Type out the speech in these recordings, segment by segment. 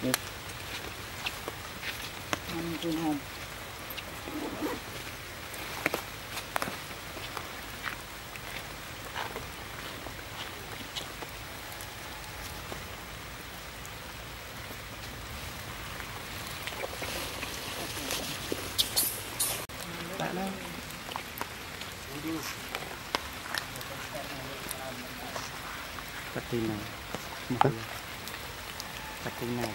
Yes. And we have patina, patina.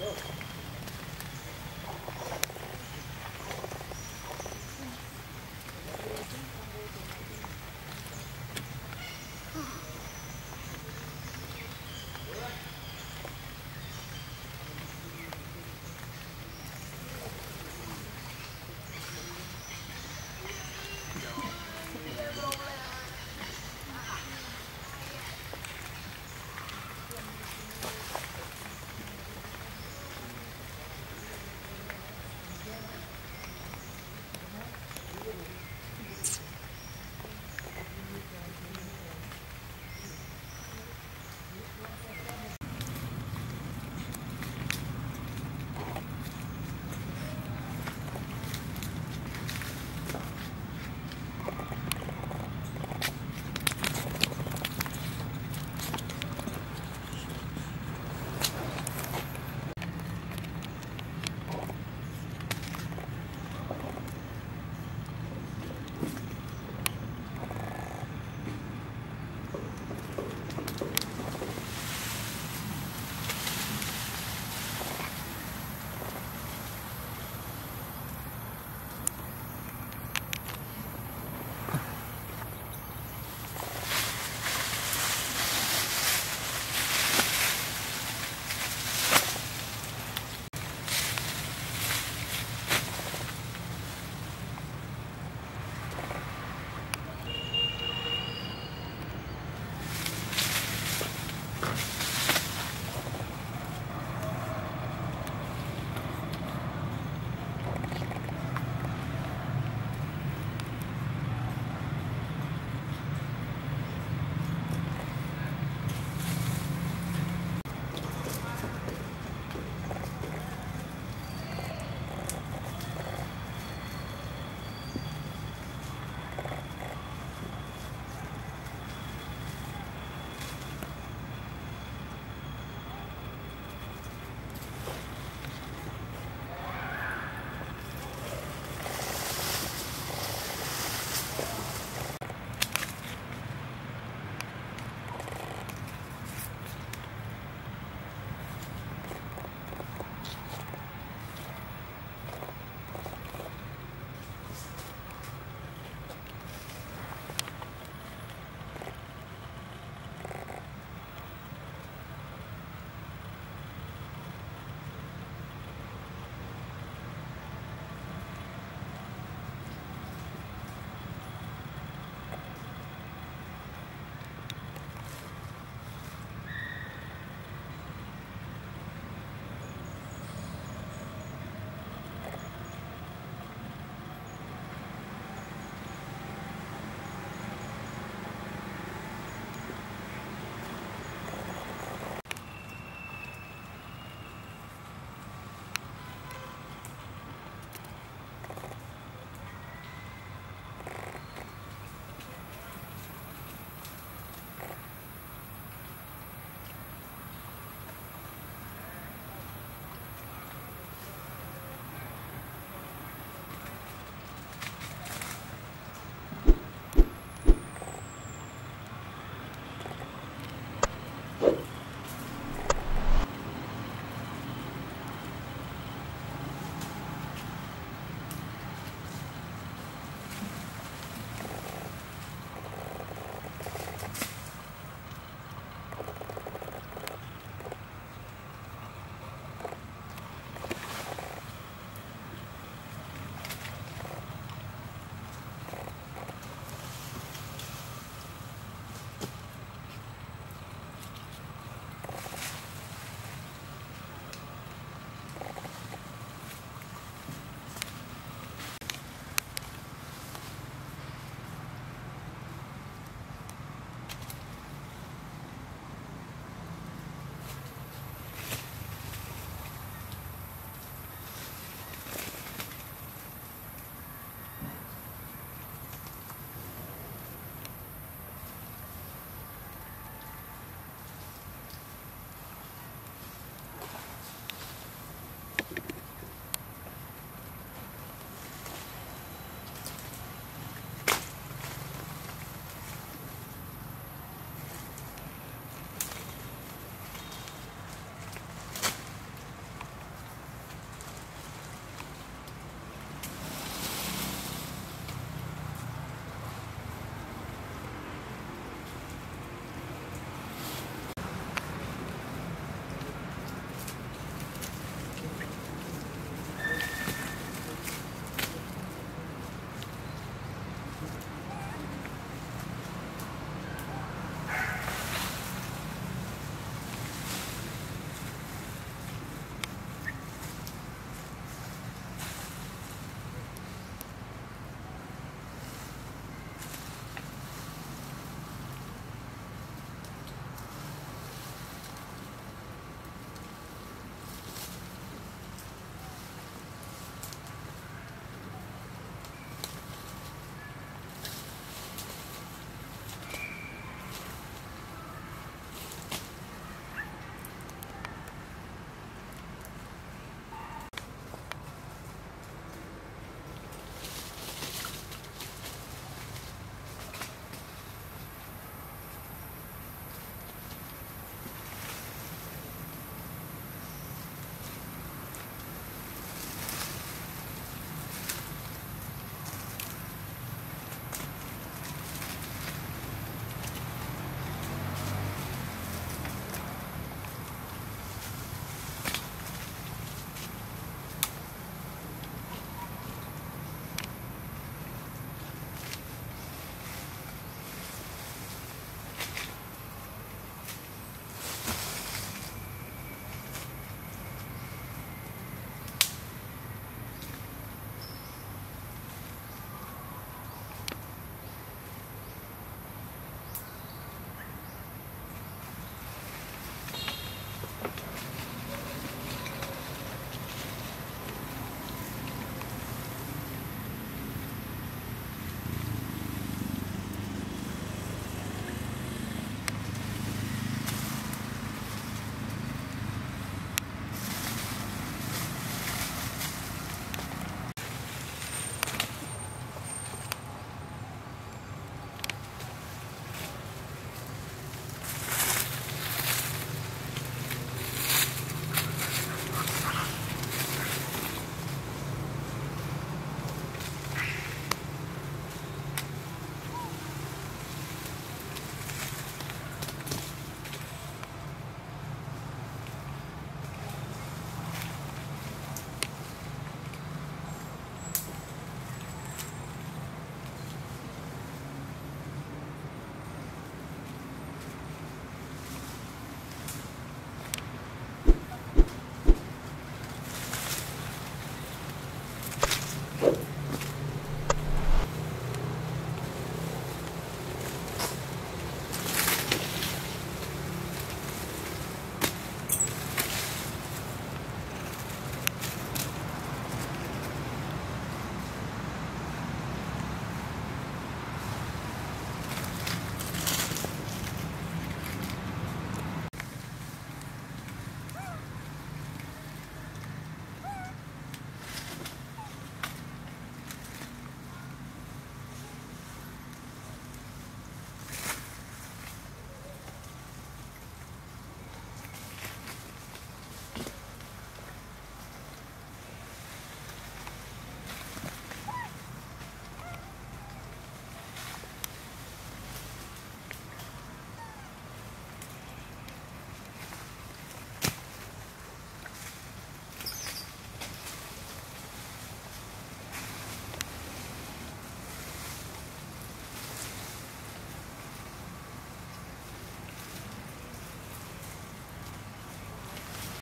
Go.